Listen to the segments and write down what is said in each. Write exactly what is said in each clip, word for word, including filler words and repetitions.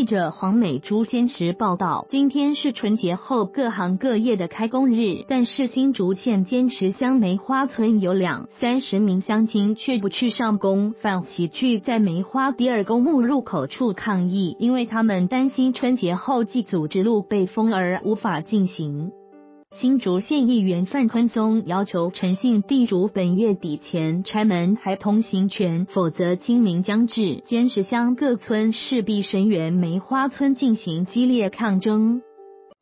记者黄美珠坚持报道，今天是春节后各行各业的开工日，但是新竹县坚持香梅花村有两三十名乡亲却不去上工，反齐聚在梅花第二公墓入口处抗议，因为他们担心春节后祭祖之路被封而无法进行。新竹县议员范坤宗要求陈姓地主本月底前拆门还通行权，否则清明将至，尖石乡各村势必声援梅花村进行激烈抗争。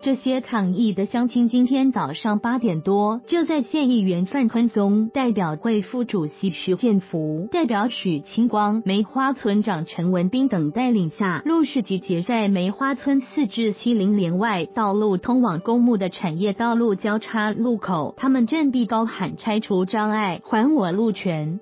这些抗议的乡亲今天早上八点多，就在县议员范坤宗、代表会副主席徐建福、代表许清光、梅花村长陈文斌等带领下，陆续集结在梅花村四至七零连外道路通往公墓的产业道路交叉路口，他们振臂高喊拆除障碍，还我路权。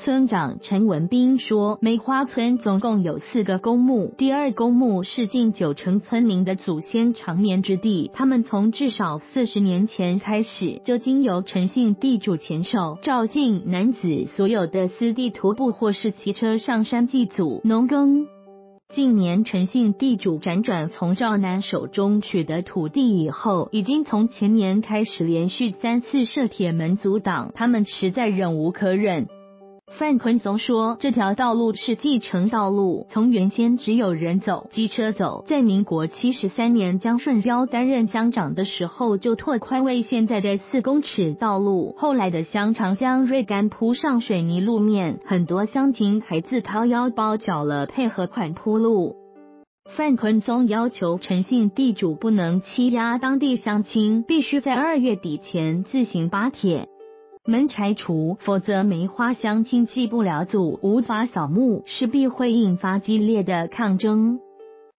村长陈文斌说，梅花村总共有四个公墓，第二公墓是近九成村民的祖先长眠之地，他们从至少四十年前开始就经由陈姓地主前手赵姓男子所有的私地徒步或是骑车上山祭祖农耕。近年陈姓地主辗转从赵南手中取得土地以后，已经从前年开始连续三次设铁门阻挡，他们实在忍无可忍。范坤宗说，这条道路是继承道路，从原先只有人走、机车走，在民国七十三年江顺标担任乡长的时候就拓宽为现在的四公尺道路，后来的乡长将瑞干铺上水泥路面，很多乡亲还自掏腰包缴了配合款铺路。范坤宗要求陈姓地主不能欺压当地乡亲，必须在二月底前自行把铁门拆除，否则梅花乡亲祭不了祖，无法扫墓，势必会引发激烈的抗争。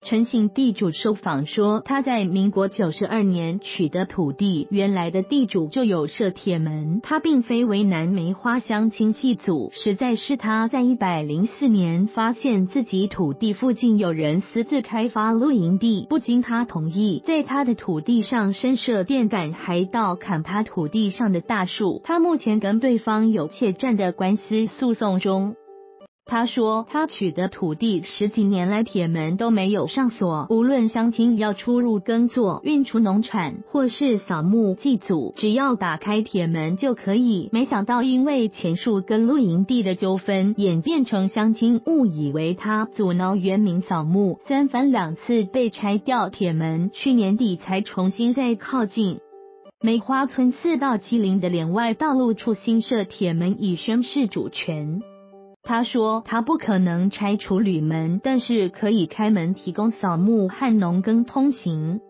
陈姓地主受访说，他在民国九十二年取得土地，原来的地主就有设铁门，他并非为难梅花乡亲祭祖，实在是他在一百零四年发现自己土地附近有人私自开发露营地，不经他同意在他的土地上深设电杆，还盗砍他土地上的大树，他目前跟对方有怯战的官司诉讼中。他说，他取得土地十几年来铁门都没有上锁，无论乡亲要出入耕作、运出农产或是扫墓祭祖，只要打开铁门就可以，没想到因为前述跟露营地的纠纷，演变成乡亲误以为他阻挠原民扫墓，三番两次被拆掉铁门，去年底才重新再靠近。梅花村四到七零的连外道路处新设铁门以宣示主权。他说，他不可能拆除铝门，但是可以开门提供扫墓和农耕通行。